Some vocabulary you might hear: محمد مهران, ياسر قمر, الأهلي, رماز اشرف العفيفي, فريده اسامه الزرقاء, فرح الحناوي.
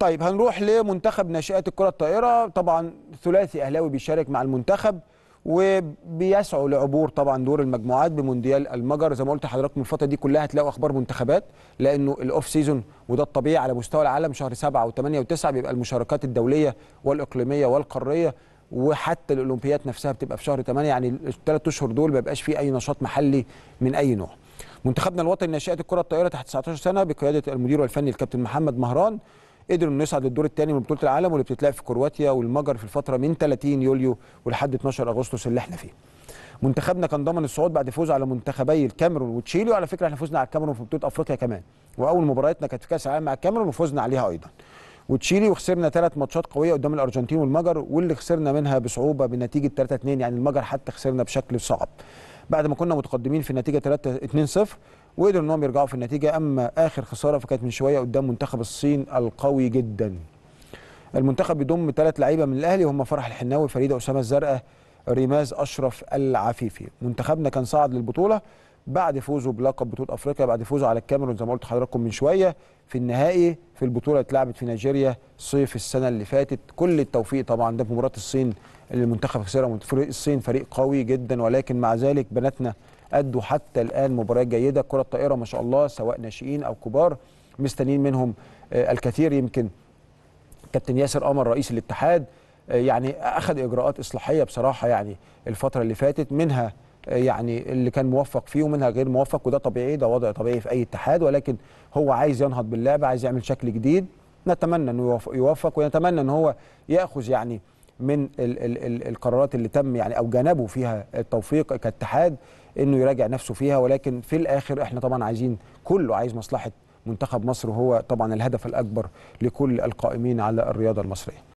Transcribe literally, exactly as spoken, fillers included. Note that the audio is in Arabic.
طيب هنروح لمنتخب ناشئات الكره الطائره. طبعا ثلاثي اهلاوي بيشارك مع المنتخب وبيسعوا لعبور طبعا دور المجموعات بمونديال المجر. زي ما قلت لحضراتكم الفتره دي كلها هتلاقوا اخبار منتخبات، لانه الاوف سيزون وده الطبيعي على مستوى العالم. شهر سبعة وثمانية وتسعة بيبقى المشاركات الدوليه والاقليميه والقاريه، وحتى الاولمبيات نفسها بتبقى في شهر ثمانية. يعني الثلاث اشهر دول ما بيبقاش فيه اي نشاط محلي من اي نوع. منتخبنا الوطني ناشئات الكره الطائره تحت تسعتاشر سنه بقياده المدير الفني الكابتن محمد مهران قدروا انه يصعد للدور الثاني من بطوله العالم، واللي بتتلعب في كرواتيا والمجر في الفتره من ثلاثين يوليو ولحد اتناشر اغسطس اللي احنا فيه. منتخبنا كان ضمن الصعود بعد فوز على منتخبي الكاميرون وتشيلي، وعلى فكره احنا فوزنا على الكاميرون في بطوله افريقيا كمان، واول مبارياتنا كانت في كاس العالم مع الكاميرون وفوزنا عليها ايضا. وتشيلي وخسرنا ثلاث ماتشات قويه قدام الارجنتين والمجر، واللي خسرنا منها بصعوبه بنتيجه ثلاثة اتنين، يعني المجر حتى خسرنا بشكل صعب بعد ما كنا متقدمين في النتيجه ثلاثة اتنين صفر، وقدروا انهم يرجعوا في النتيجه. اما اخر خساره فكانت من شويه قدام منتخب الصين القوي جدا. المنتخب بيضم ثلاث لعيبه من الاهلي، هم فرح الحناوي، فريده اسامه الزرقاء، رماز اشرف العفيفي. منتخبنا كان صعد للبطوله بعد فوزه بلقب بطوله افريقيا، بعد فوزه على الكاميرون زي ما قلت لحضراتكم من شويه في النهائي في البطوله اللي اتلعبت في نيجيريا صيف السنه اللي فاتت. كل التوفيق طبعا ده في مباراه الصين اللي المنتخب خسرها. فريق الصين فريق قوي جدا، ولكن مع ذلك بناتنا أدوا حتى الآن مباريات جيدة. كرة الطائرة ما شاء الله سواء ناشئين أو كبار مستنيين منهم الكثير. يمكن كابتن ياسر قمر رئيس الاتحاد يعني أخذ إجراءات إصلاحية بصراحة يعني الفترة اللي فاتت، منها يعني اللي كان موفق فيه ومنها غير موفق، وده طبيعي، ده وضع طبيعي في أي اتحاد. ولكن هو عايز ينهض باللعبة، عايز يعمل شكل جديد، نتمنى أنه يوفق، ونتمنى أنه هو يأخذ يعني من ال ال ال القرارات اللي تم يعني أو جنبوا فيها التوفيق كاتحاد انه يراجع نفسه فيها. ولكن في الاخر احنا طبعا عايزين، كله عايز مصلحة منتخب مصر، وهو طبعا الهدف الاكبر لكل القائمين على الرياضة المصرية.